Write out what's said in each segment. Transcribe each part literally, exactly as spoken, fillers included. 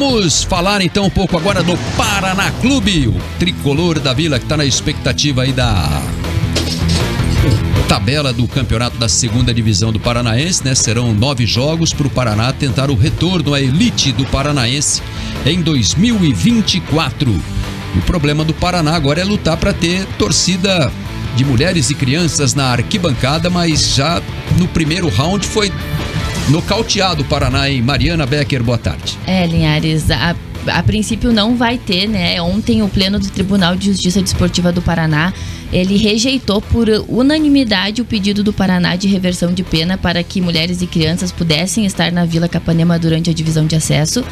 Vamos falar então um pouco agora do Paraná Clube, o tricolor da Vila, que está na expectativa aí da tabela do campeonato da segunda divisão do Paranaense, né? Serão nove jogos para o Paraná tentar o retorno à elite do Paranaense em dois mil e vinte e quatro. O problema do Paraná agora é lutar para ter torcida de mulheres e crianças na arquibancada, mas já no primeiro round foi nocauteado o Paraná, hein? Mariana Becker, boa tarde. É, Linhares, a A princípio não vai ter, né? Ontem o Pleno do Tribunal de Justiça Desportiva do Paraná, ele rejeitou por unanimidade o pedido do Paraná de reversão de pena para que mulheres e crianças pudessem estar na Vila Capanema durante a divisão de acesso.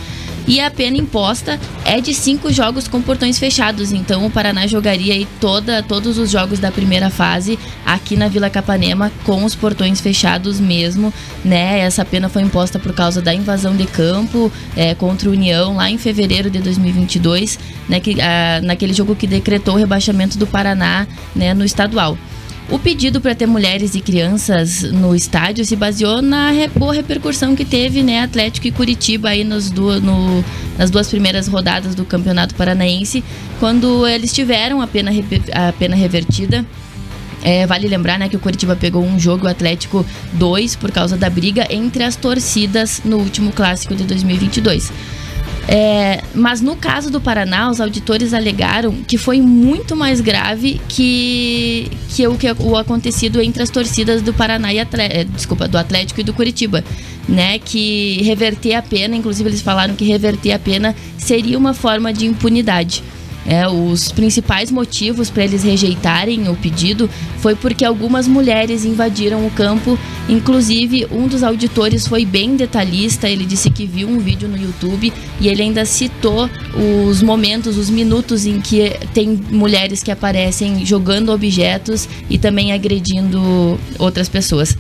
E a pena imposta é de cinco jogos com portões fechados. Então o Paraná jogaria aí toda, todos os jogos da primeira fase aqui na Vila Capanema com os portões fechados mesmo, né? Essa pena foi imposta por causa da invasão de campo é, contra a União lá em fevereiro. fevereiro de dois mil e vinte e dois, né, que, ah, naquele jogo que decretou o rebaixamento do Paraná, né, no estadual. O pedido para ter mulheres e crianças no estádio se baseou na boa repercussão que teve, né, Atlético e Coritiba aí nos do, no, nas duas primeiras rodadas do Campeonato Paranaense, quando eles tiveram a pena, a pena revertida. É, vale lembrar, né, que o Coritiba pegou um jogo, o Atlético dois, por causa da briga entre as torcidas no último clássico de dois mil e vinte e dois. É, mas no caso do Paraná, os auditores alegaram que foi muito mais grave que, que, o, que o acontecido entre as torcidas do Paraná e Atlético, desculpa, do Atlético e do Coritiba, né? Que reverter a pena, inclusive eles falaram que reverter a pena seria uma forma de impunidade. É, os principais motivos para eles rejeitarem o pedido foi porque algumas mulheres invadiram o campo. Inclusive, um dos auditores foi bem detalhista, ele disse que viu um vídeo no YouTube e ele ainda citou os momentos, os minutos em que tem mulheres que aparecem jogando objetos e também agredindo outras pessoas.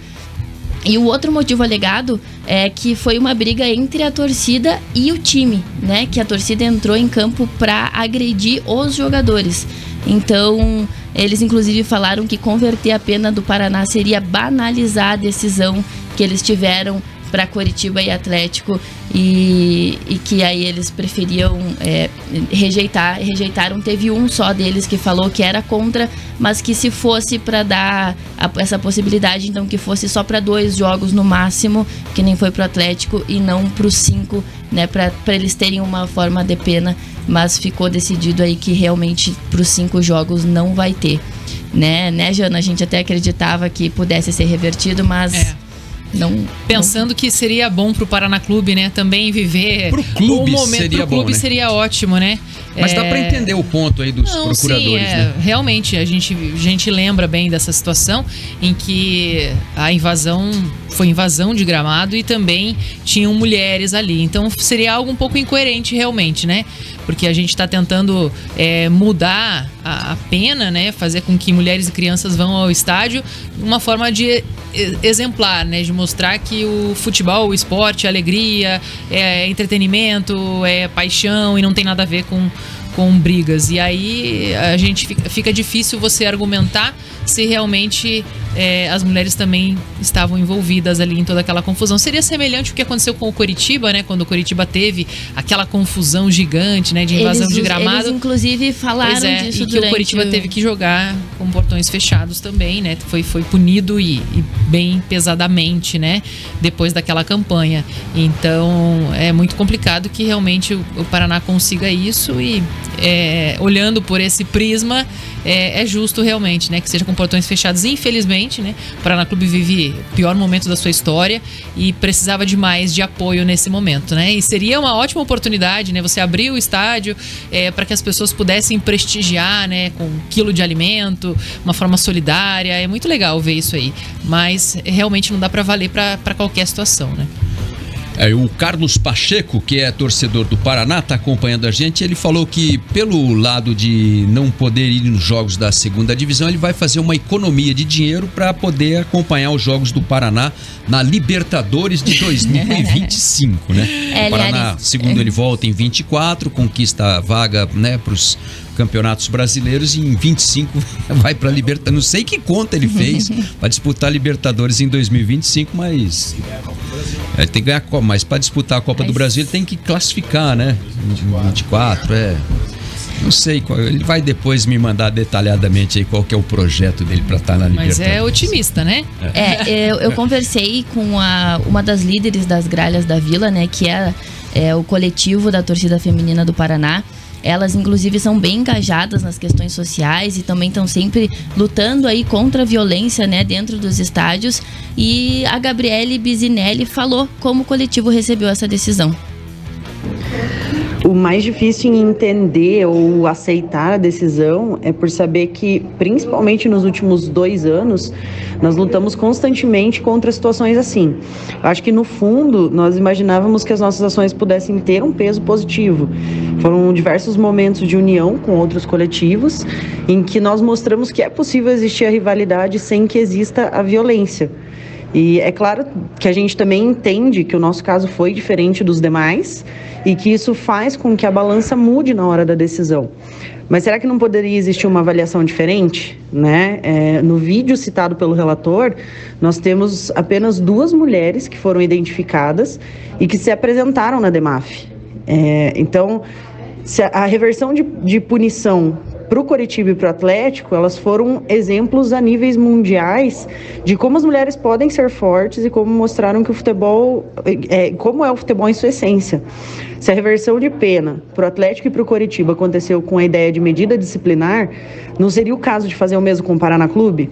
E o outro motivo alegado é que foi uma briga entre a torcida e o time, né? Que a torcida entrou em campo para agredir os jogadores. Então, eles inclusive falaram que converter a pena do Paraná seria banalizar a decisão que eles tiveram para Coritiba e Atlético e, e que aí eles preferiam é, rejeitar, rejeitaram. Teve um só deles que falou que era contra, mas que se fosse para dar a, essa possibilidade, então que fosse só para dois jogos no máximo, que nem foi pro Atlético e não pro cinco, né, para eles terem uma forma de pena, mas ficou decidido aí que realmente pros cinco jogos não vai ter, né, né, Jana? A gente até acreditava que pudesse ser revertido, mas... É. Não, Pensando não. que seria bom pro Paraná Clube, né? Também viver. Pro clube, um momento, seria, pro clube bom, né? Seria ótimo, né? Mas é... dá para entender o ponto aí dos não, procuradores, sim, é... né? Realmente, a gente, a gente lembra bem dessa situação em que a invasão foi invasão de gramado e também tinham mulheres ali. Então seria algo um pouco incoerente, realmente, né? Porque a gente está tentando é, mudar a, a pena, né? Fazer com que mulheres e crianças vão ao estádio de uma forma de exemplar, né? De mostrar que o futebol, o esporte, a alegria, é entretenimento, é paixão e não tem nada a ver com, com brigas. E aí a gente fica, fica difícil você argumentar se realmente é, as mulheres também estavam envolvidas ali em toda aquela confusão. Seria semelhante ao que aconteceu com o Coritiba, né? Quando o Coritiba teve aquela confusão gigante, né? De invasão eles, de gramado. Eles, inclusive, falaram pois é, disso e que o Coritiba o... teve que jogar com portões fechados também, né? Foi, foi punido e, e bem pesadamente, né? Depois daquela campanha. Então, é muito complicado que realmente o, o Paraná consiga isso e, é, olhando por esse prisma, é, é justo realmente, né? Que seja com portões fechados, infelizmente, né? O Paraná Clube vive o pior momento da sua história e precisava de mais de apoio nesse momento, né? E seria uma ótima oportunidade, né? Você abrir o estádio é, para que as pessoas pudessem prestigiar, né? Com um quilo de alimento, uma forma solidária. É muito legal ver isso aí, mas realmente não dá para valer para qualquer situação, né? É, o Carlos Pacheco, que é torcedor do Paraná, está acompanhando a gente. Ele falou que, pelo lado de não poder ir nos jogos da segunda divisão, ele vai fazer uma economia de dinheiro para poder acompanhar os jogos do Paraná na Libertadores de dois mil e vinte e cinco, né? É, o Paraná, segundo ele, volta em vinte e quatro, conquista a vaga, né, para os campeonatos brasileiros e em vinte e cinco vai para a Libertadores. Não sei que conta ele fez para disputar a Libertadores em dois mil e vinte e cinco, mas é, tem que ganhar a Copa, mas para disputar a Copa mas... do Brasil ele tem que classificar, né? vinte e quatro, é. Não sei, ele vai depois me mandar detalhadamente aí qual que é o projeto dele para estar na Libertadores. Mas é otimista, né? É, é eu, eu conversei com a, uma das líderes das Gralhas da Vila, né? Que é, é o coletivo da torcida feminina do Paraná. Elas, inclusive, são bem engajadas nas questões sociais e também estão sempre lutando aí contra a violência, né, dentro dos estádios. E a Gabriele Bisinelli falou como o coletivo recebeu essa decisão. O mais difícil em entender ou aceitar a decisão é por saber que, principalmente nos últimos dois anos, nós lutamos constantemente contra situações assim. Acho que, no fundo, nós imaginávamos que as nossas ações pudessem ter um peso positivo. Foram diversos momentos de união com outros coletivos em que nós mostramos que é possível existir a rivalidade sem que exista a violência. E é claro que a gente também entende que o nosso caso foi diferente dos demais e que isso faz com que a balança mude na hora da decisão. Mas será que não poderia existir uma avaliação diferente, né? É, no vídeo citado pelo relator, nós temos apenas duas mulheres que foram identificadas e que se apresentaram na DEMAF. É, então, se a, a reversão de, de punição para o Coritiba e para o Atlético, elas foram exemplos a níveis mundiais de como as mulheres podem ser fortes e como mostraram que o futebol, é, como é o futebol em sua essência. Se a reversão de pena para o Atlético e para o Coritiba aconteceu com a ideia de medida disciplinar, não seria o caso de fazer o mesmo com o Paraná Clube?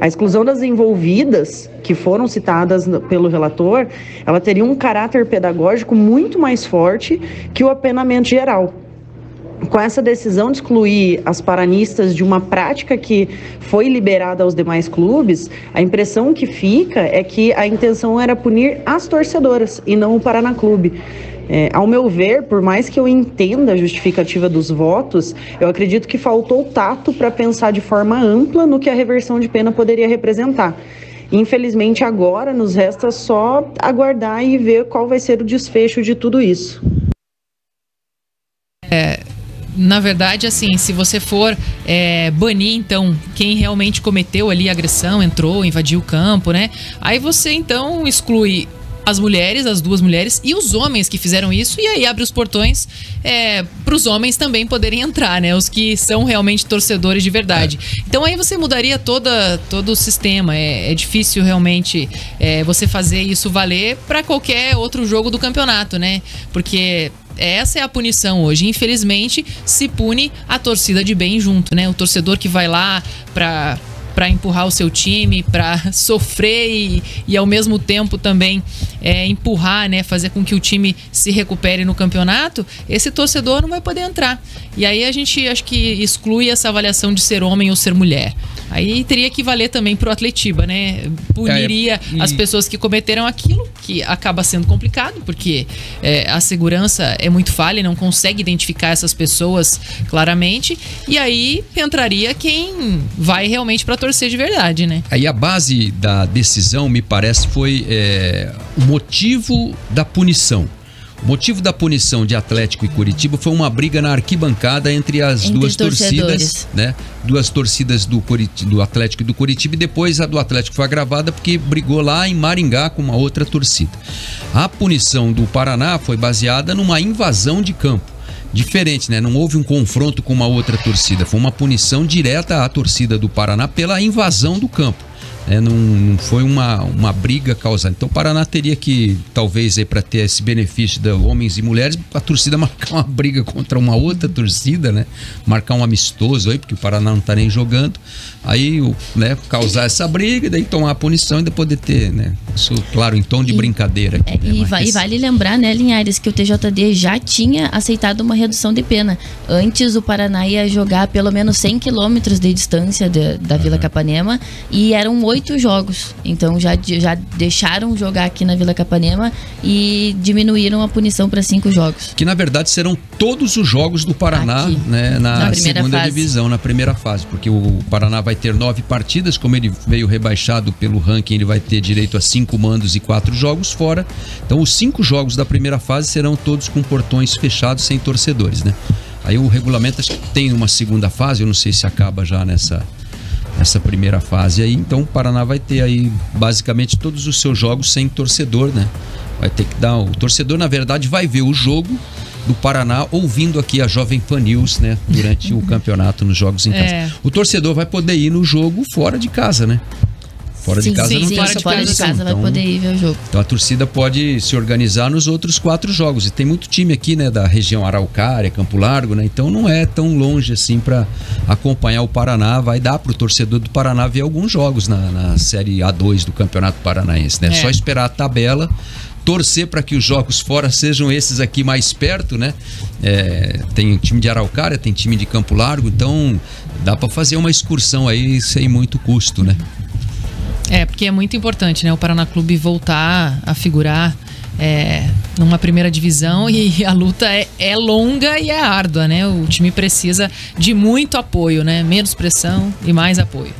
A exclusão das envolvidas, que foram citadas pelo relator, ela teria um caráter pedagógico muito mais forte que o apenamento geral. Com essa decisão de excluir as paranistas de uma prática que foi liberada aos demais clubes, a impressão que fica é que a intenção era punir as torcedoras e não o Paraná Clube. É, ao meu ver, por mais que eu entenda a justificativa dos votos, eu acredito que faltou tato para pensar de forma ampla no que a reversão de pena poderia representar. Infelizmente, agora nos resta só aguardar e ver qual vai ser o desfecho de tudo isso. É... Na verdade, assim, se você for é, banir, então, quem realmente cometeu ali a agressão, entrou, invadiu o campo, né? Aí você, então, exclui as mulheres, as duas mulheres e os homens que fizeram isso, e aí abre os portões é, para os homens também poderem entrar, né? Os que são realmente torcedores de verdade. Então aí você mudaria toda, todo o sistema. É, é difícil realmente é, você fazer isso valer para qualquer outro jogo do campeonato, né? Porque... essa é a punição hoje. Infelizmente, se pune a torcida de bem junto, né? O torcedor que vai lá pra, pra empurrar o seu time, pra sofrer e, e ao mesmo tempo também é, empurrar, né? Fazer com que o time se recupere no campeonato, esse torcedor não vai poder entrar. E aí a gente, acho que exclui essa avaliação de ser homem ou ser mulher. Aí teria que valer também pro Atletiba, né? Puniria é, e... as pessoas que cometeram aquilo, que acaba sendo complicado, porque é, a segurança é muito falha, não consegue identificar essas pessoas claramente, e aí entraria quem vai realmente para torcer de verdade, né? Aí a base da decisão, me parece, foi é, o motivo da punição. O motivo da punição de Atlético e Coritiba foi uma briga na arquibancada entre as entre duas torcidas, né? Duas torcidas do, Corit... do Atlético e do Coritiba, e depois a do Atlético foi agravada porque brigou lá em Maringá com uma outra torcida. A punição do Paraná foi baseada numa invasão de campo. Diferente, né? Não houve um confronto com uma outra torcida. Foi uma punição direta à torcida do Paraná pela invasão do campo. É, não, não foi uma, uma briga causada. Então o Paraná teria que, talvez, para ter esse benefício de homens e mulheres, a torcida marcar uma briga contra uma outra torcida, né? Marcar um amistoso aí, porque o Paraná não está nem jogando. Aí, né, causar essa briga, daí tomar a punição e depois deter, né? Isso, claro, em tom de e, brincadeira. Aqui, é, né? e, Mas... e vale lembrar, né, Linhares, que o T J D já tinha aceitado uma redução de pena. Antes o Paraná ia jogar pelo menos cem quilômetros de distância de, da Vila Capanema e era um oito jogos, então já, já deixaram jogar aqui na Vila Capanema e diminuíram a punição para cinco jogos. Que na verdade serão todos os jogos do Paraná, aqui, né, na, na segunda fase. Divisão, na primeira fase, porque o Paraná vai ter nove partidas, como ele veio rebaixado pelo ranking, ele vai ter direito a cinco mandos e quatro jogos fora, então os cinco jogos da primeira fase serão todos com portões fechados, sem torcedores, né? Aí o regulamento acho que tem uma segunda fase, eu não sei se acaba já nessa, nessa primeira fase aí. Então o Paraná vai ter aí basicamente todos os seus jogos sem torcedor, né? Vai ter que dar... O torcedor, na verdade, vai ver o jogo do Paraná ouvindo aqui a Jovem Pan News, né? Durante o campeonato, nos jogos em casa. É. O torcedor vai poder ir no jogo fora de casa, né? Fora sim, de casa sim, não sim, tem fora de fora de casa então, vai poder ir ver o jogo. Então a torcida pode se organizar nos outros quatro jogos. E tem muito time aqui, né? Da região Araucária, Campo Largo, né? Então não é tão longe assim para acompanhar o Paraná. Vai dar pro torcedor do Paraná ver alguns jogos na, na série A dois do Campeonato Paranaense, né? É só esperar a tabela, torcer para que os jogos fora sejam esses aqui mais perto, né? É, tem time de Araucária, tem time de Campo Largo, então dá para fazer uma excursão aí sem muito custo, né? É, porque é muito importante, né? O Paraná Clube voltar a figurar é, numa primeira divisão, e a luta é, é longa e é árdua, né? O time precisa de muito apoio, né? Menos pressão e mais apoio.